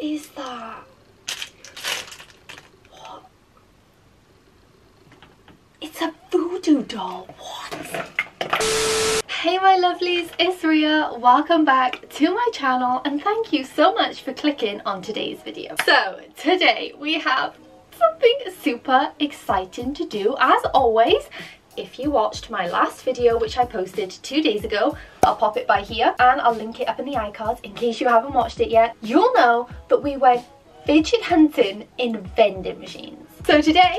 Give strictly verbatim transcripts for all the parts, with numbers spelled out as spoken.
What is that? What? It's a voodoo doll. What? Hey my lovelies, it's Rhia. Welcome back to my channel and thank you so much for clicking on today's video. So today we have something super exciting to do. As always, if you watched my last video, which I posted two days ago, I'll pop it by here and I'll link it up in the iCards in case you haven't watched it yet. You'll know that we went fidget hunting in vending machines. So today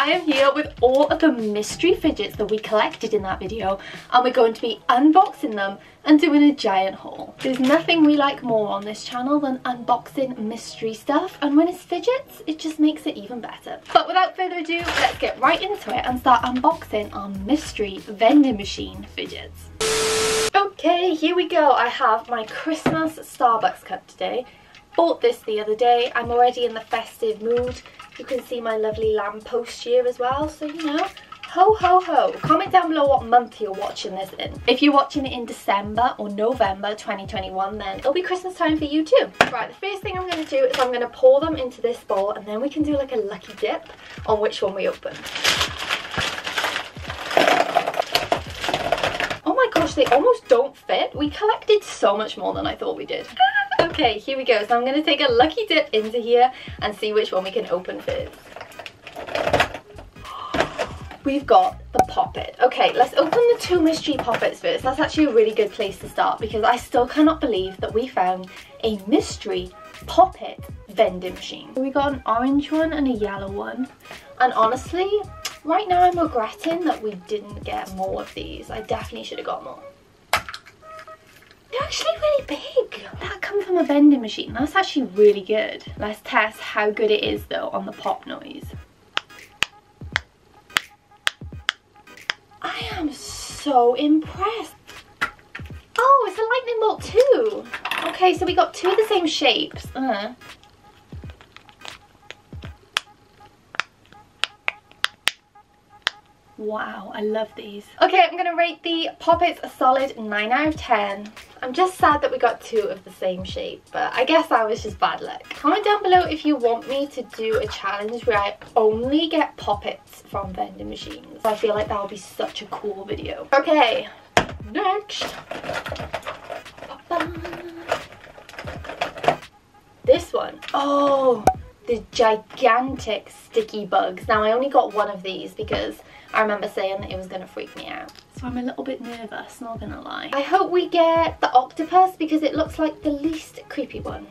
I am here with all of the mystery fidgets that we collected in that video, and we're going to be unboxing them and doing a giant haul. There's nothing we like more on this channel than unboxing mystery stuff, and when it's fidgets, it just makes it even better. But without further ado, let's get right into it and start unboxing our mystery vending machine fidgets. Okay, here we go. I have my Christmas Starbucks cup today. Bought this the other day. I'm already in the festive mood. You can see my lovely lamppost here as well, so you know, ho ho ho. Comment down below what month you're watching this in. If you're watching it in December or November twenty twenty-one, then it'll be Christmas time for you too. Right, the first thing I'm going to do is I'm going to pour them into this bowl and then we can do like a lucky dip on which one we open. Oh my gosh, they almost don't fit. We collected so much more than I thought we did. Okay, here we go. So I'm going to take a lucky dip into here and see which one we can open first. We've got the Poppit. Okay, let's open the two mystery Poppits first. That's actually a really good place to start because I still cannot believe that we found a mystery Poppit vending machine. We got an orange one and a yellow one. And honestly, right now I'm regretting that we didn't get more of these. I definitely should have got more. They're actually really big. That comes from a vending machine. That's actually really good. Let's test how good it is though on the pop noise. I am so impressed. Oh, it's a lightning bolt too. Okay, so we got two of the same shapes. Uh-huh. Wow, I love these. Okay, I'm gonna rate the Poppits a solid nine out of ten. I'm just sad that we got two of the same shape, but I guess that was just bad luck. Comment down below if you want me to do a challenge where I only get Poppits from vending machines. I feel like that would be such a cool video. Okay, next. This one. Oh, the gigantic sticky bugs. Now, I only got one of these because I remember saying that it was going to freak me out. So I'm a little bit nervous, not going to lie. I hope we get the octopus because it looks like the least creepy one.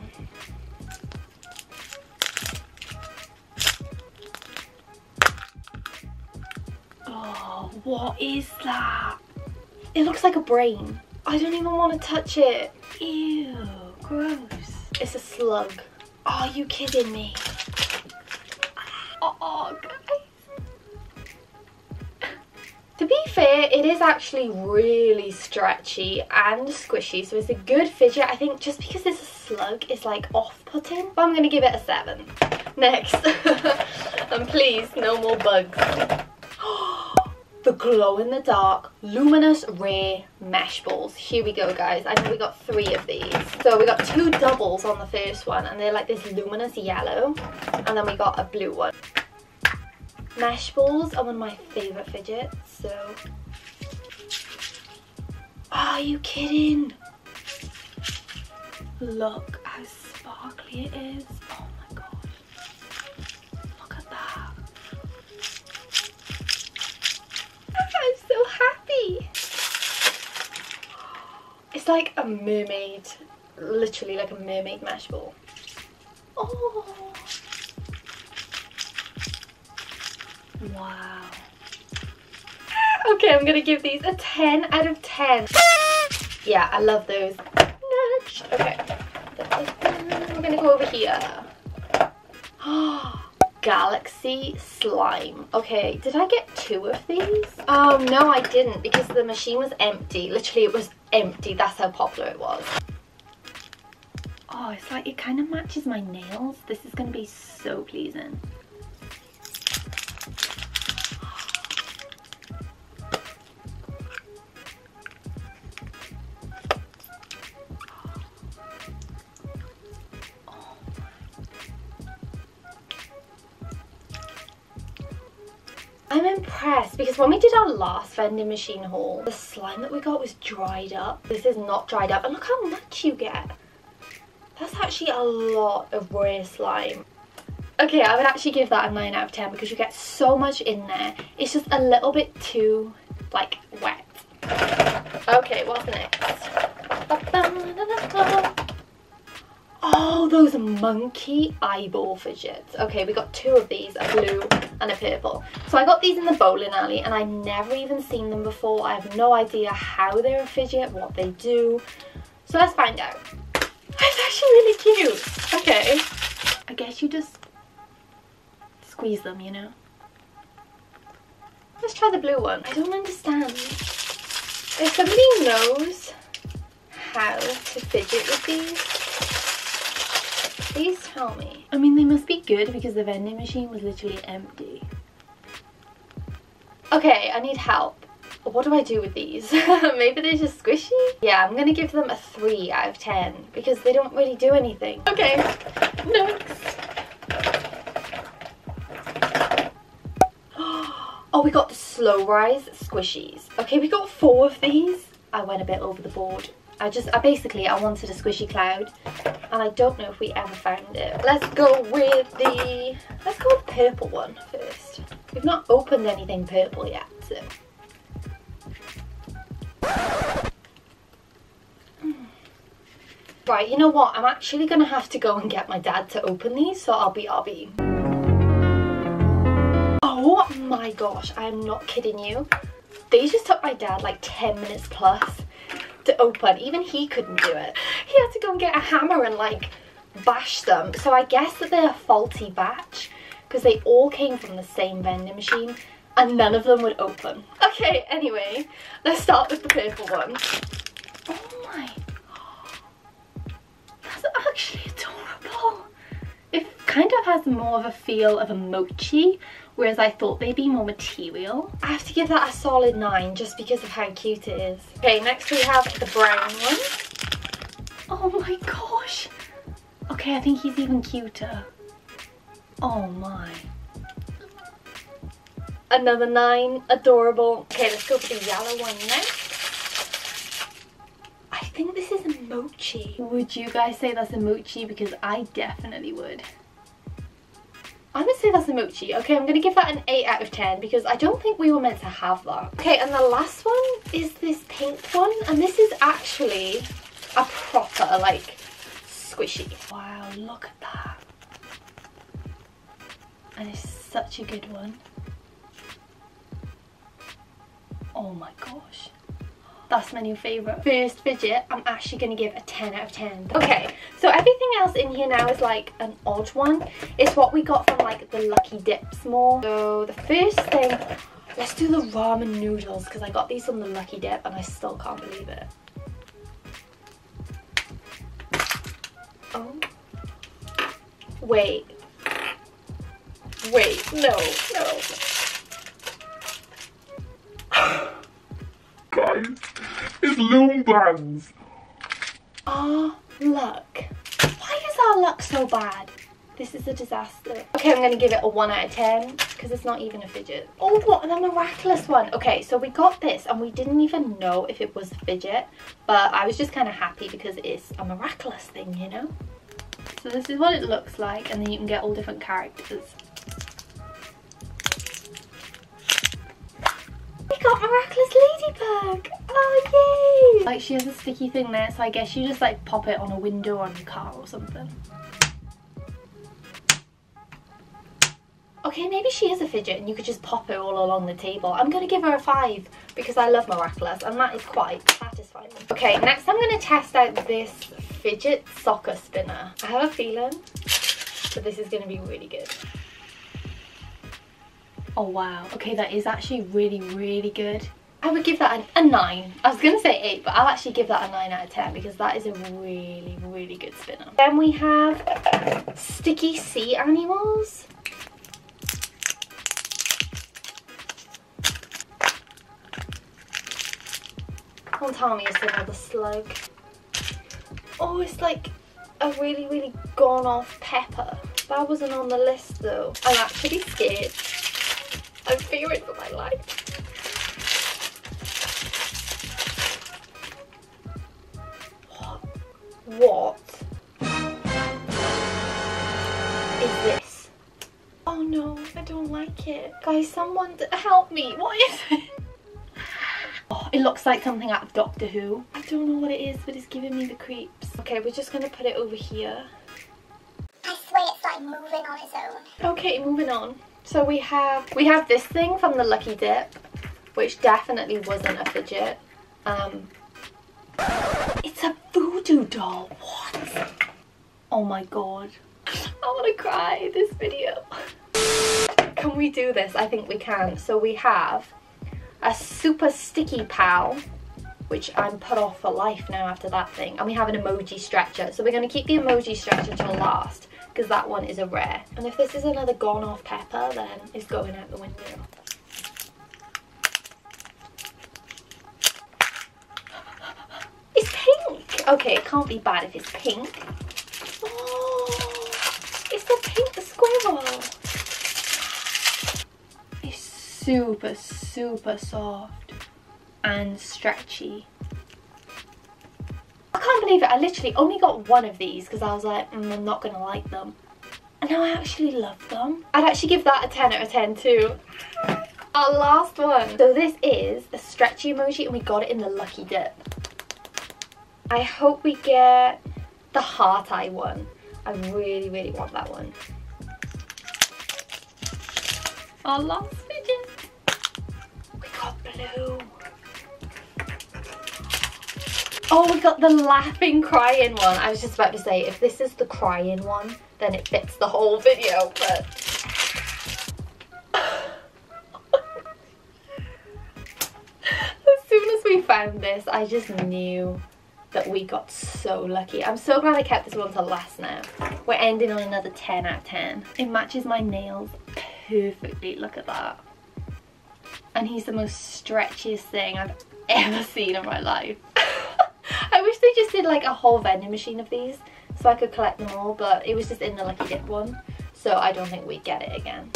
Oh, what is that? It looks like a brain. I don't even want to touch it. Ew, gross. It's a slug. Are you kidding me? Oh, oh God. To be fair, it is actually really stretchy and squishy, so it's a good fidget. I think just because it's a slug, it's like off-putting, but I'm going to give it a seven. Next. And please, no more bugs. The glow-in-the-dark luminous rare mesh balls. Here we go, guys. I know we got three of these. So we got two doubles on the first one, and they're like this luminous yellow, and then we got a blue one. Mesh balls are one of my favourite fidgets, so... Are you kidding? Look how sparkly it is. Oh my god. Look at that. I'm so happy. It's like a mermaid. Literally like a mermaid mesh ball. Oh. Wow. Okay, I'm gonna give these a ten out of ten. Yeah, I love those. Okay, we're gonna go over here. Oh, galaxy slime. Okay, did I get two of these? Oh no, I didn't because the machine was empty. Literally, it was empty. That's how popular it was. Oh, it's like it kind of matches my nails. This is gonna be so pleasing. I'm impressed because when we did our last vending machine haul, the slime that we got was dried up. This is not dried up, and look how much you get. That's actually a lot of rare slime. Okay, I would actually give that a nine out of ten because you get so much in there. It's just a little bit too, like, wet. Okay, what's next? Oh, those monkey eyeball fidgets. Okay, we got two of these, a blue and a purple. So I got these in the bowling alley and I've never even seen them before. I have no idea how they're a fidget, what they do. So let's find out. It's actually really cute. Okay. I guess you just squeeze them, you know. Let's try the blue one. I don't understand. If somebody knows how to fidget with these, please tell me. I mean, they must be good because the vending machine was literally empty. Okay, I need help. What do I do with these? Maybe they're just squishy? Yeah, I'm gonna give them a three out of ten because they don't really do anything. Okay, next. Oh, we got the slow rise squishies. Okay, we got four of these. I went a bit over the board. I just, I basically, I wanted a squishy cloud and I don't know if we ever found it. Let's go with the, let's go with the purple one first. We've not opened anything purple yet, so. Right, you know what? I'm actually gonna have to go and get my dad to open these, so I'll be R B. Oh my gosh, I'm not kidding you. These just took my dad like ten minutes plus to open. Even he couldn't do it. He had to go and get a hammer and like bash them. So I guess that they're a faulty batch because they all came from the same vending machine and none of them would open. Okay, anyway, let's start with the purple one. Oh my. That's actually adorable. It kind of has more of a feel of a mochi, whereas I thought they'd be more material. I have to give that a solid nine just because of how cute it is. Okay, next we have the brown one. Oh my gosh. Okay, I think he's even cuter. Oh my. Another nine, adorable. Okay, let's go for the yellow one next. I think this is a mochi. Would you guys say that's a mochi? Because I definitely would. I'm gonna say that's a mochi. Okay, I'm gonna give that an eight out of ten because I don't think we were meant to have that. Okay, and the last one is this pink one, and this is actually a proper, like, squishy. Wow, look at that. And it's such a good one. Oh my gosh. That's my new favourite. First fidget, I'm actually going to give a ten out of ten. Okay, so everything else in here now is like an odd one. It's what we got from like the Lucky Dips more. So the first thing, let's do the ramen noodles because I got these from the Lucky Dip and I still can't believe it. Oh. Wait. Wait, no, no. Guys. It's loom bands. Our luck. Why is our luck so bad? This is a disaster. Okay, I'm going to give it a one out of ten because it's not even a fidget. Oh, what a miraculous one. Okay, so we got this and we didn't even know if it was a fidget, but I was just kind of happy because it's a miraculous thing, you know? So this is what it looks like, and then you can get all different characters. We got Miraculous Ladybug! Oh yay! Like, she has a sticky thing there, so I guess you just like pop it on a window or on your car or something. Okay, maybe she is a fidget and you could just pop it all along the table. I'm gonna give her a five because I love Miraculous and that is quite satisfying. Okay, next I'm gonna test out this fidget soccer spinner. I have a feeling that this is gonna be really good. Oh wow, okay, that is actually really, really good. I would give that a, a nine. I was gonna say eight, but I'll actually give that a nine out of ten because that is a really, really good spinner. Then we have sticky sea animals. Don't tell me it's another slug. Oh, it's like a really, really gone off pepper. That wasn't on the list though. I'm actually scared. I'm fearing for my life. What is this? Oh no, I don't like it. Guys, someone help me. What is it? Oh, it looks like something out of Doctor Who. I don't know what it is, but it's giving me the creeps. Okay, we're just gonna put it over here. I swear it's like moving on its own. Okay, moving on. So we have, we have this thing from the Lucky Dip, which definitely wasn't a fidget. Um... It's a voodoo doll. What? Oh my god. I want to cry this video. Can we do this? I think we can. So we have a super sticky pal, which I'm put off for life now after that thing. And we have an emoji stretcher. So we're going to keep the emoji stretcher till last because that one is a rare. And if this is another gone off pepper, then it's going out the window. Okay, it can't be bad if it's pink. Oh, it's the pink squirrel. It's super, super soft and stretchy. I can't believe it. I literally only got one of these because I was like, mm, I'm not going to like them. And now I actually love them. I'd actually give that a ten out of ten too. Our last one. So this is a stretchy emoji and we got it in the Lucky Dip. I hope we get the heart eye one. I really, really want that one. Our last fidget. We got blue. Oh, we got the laughing, crying one. I was just about to say, if this is the crying one, then it fits the whole video, but... as soon as we found this, I just knew that we got so lucky. I'm so glad I kept this one to last now. We're ending on another ten out of ten. It matches my nails perfectly, look at that. And he's the most stretchiest thing I've ever seen in my life. I wish they just did like a whole vending machine of these so I could collect them all, but it was just in the Lucky Dip one, so I don't think we'd get it again.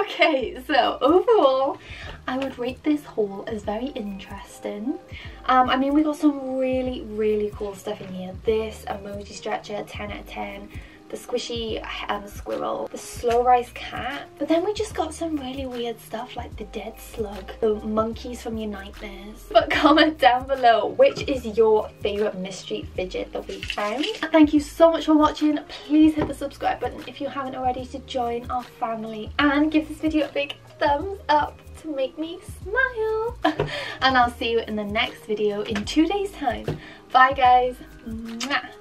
Okay, so overall, I would rate this haul as very interesting. Um, I mean, we got some really, really cool stuff in here. This emoji stretcher, ten out of ten. The squishy um, squirrel. The slow rise cat. But then we just got some really weird stuff like the dead slug. The monkeys from your nightmares. But comment down below, which is your favourite mystery fidget that we found? Thank you so much for watching. Please hit the subscribe button if you haven't already to join our family. And give this video a big thumbs up to make me smile. And I'll see you in the next video in two days time. Bye guys. Mwah.